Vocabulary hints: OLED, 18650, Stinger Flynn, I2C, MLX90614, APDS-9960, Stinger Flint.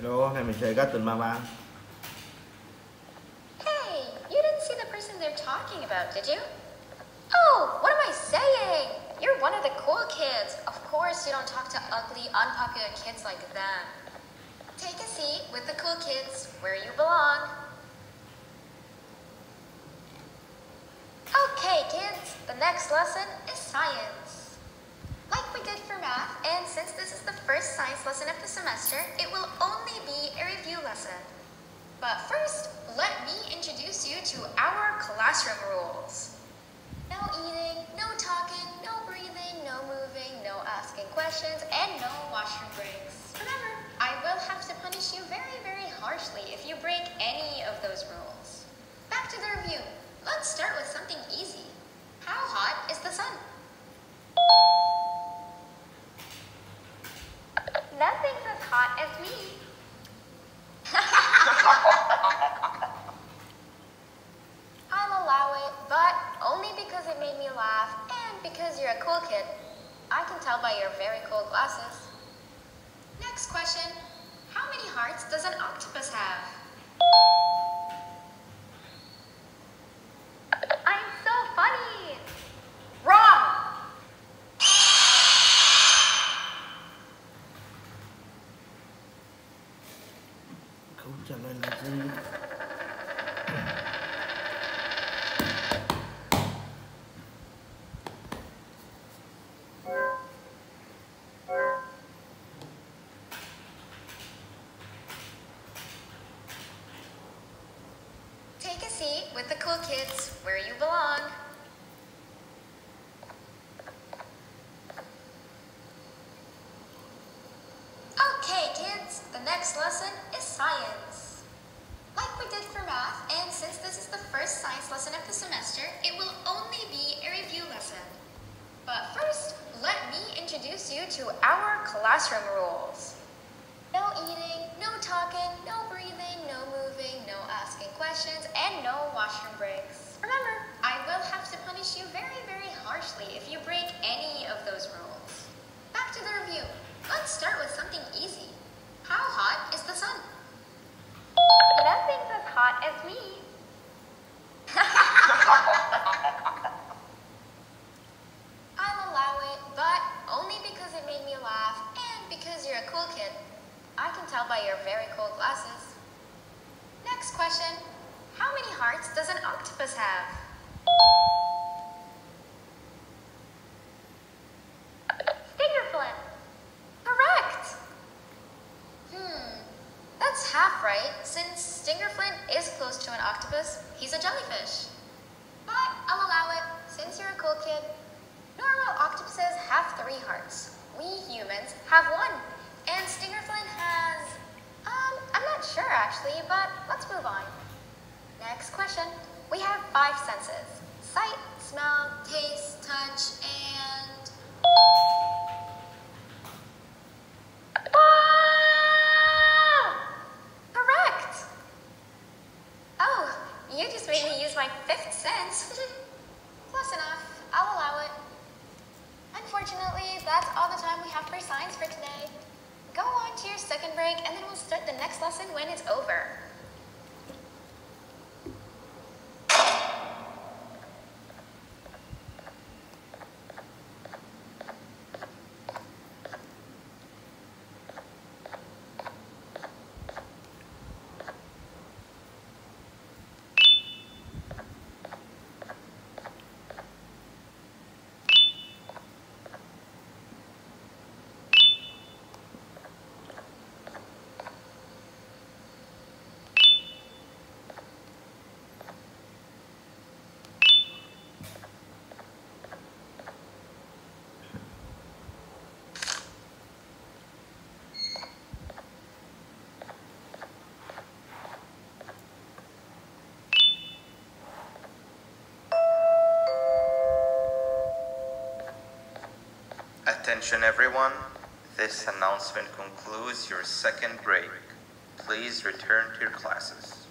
Hello, này mình chơi gắt tuần mama. Hey, you didn't see the person they're talking about, did you? Oh, what am I saying? You're one of the cool kids. Of course you don't talk to ugly, unpopular kids like that. Take a seat with the cool kids where you belong. Okay, kids, the next lesson is science. Like we did for math, and since this is the first science lesson of the semester, it will only be a review lesson. But first, let me introduce you to our classroom rules. No eating, no talking, no breathing, no moving, no asking questions, and no washroom breaks. Remember, I will have to punish you very, very harshly if you break any of those rules. Back to the review. Let's start with something easy. How hot is the sun? Nothing's as hot as me. I'll allow it, but only because it made me laugh and because you're a cool kid. I can tell by your very cool glasses. Next question. How many hearts does an octopus have? I'm so funny! Wrong! Take a seat with the cool kids where you belong. Okay, kids, the next lesson is science. Like we did for math, and since this is the first science lesson of the semester, it will only be a review lesson. But first, let me introduce you to our classroom rules. No eating, no talking, no breathing, no moving, no asking questions, and no washroom breaks. Remember, I will have to punish you very, very harshly if you break any of those rules. Back to the review. Let's start with something easy. How hot is the sun? Nothing's as hot as me. I'll allow it, but only because it made me laugh and because you're a cool kid. I can tell by your very cool glasses. Next question. How many hearts does an octopus have? Stinger Flint. Correct! That's half right, since Stinger Flint is close to an octopus, he's a jellyfish. But I'll allow it, since you're a cool kid. Normal octopuses have 3 hearts. We humans have 1. And Stinger Flynn has... I'm not sure actually, but let's move on. Next question. We have 5 senses. Sight, smell, taste, touch, and... Ah! Correct! Oh, you just made me use my 5th sense. Close enough. I'll allow it. Unfortunately, that's all the time we have for science for today. Go on to your second break, and then we'll start the next lesson when it's over. Attention everyone, this announcement concludes your second break. Please return to your classes.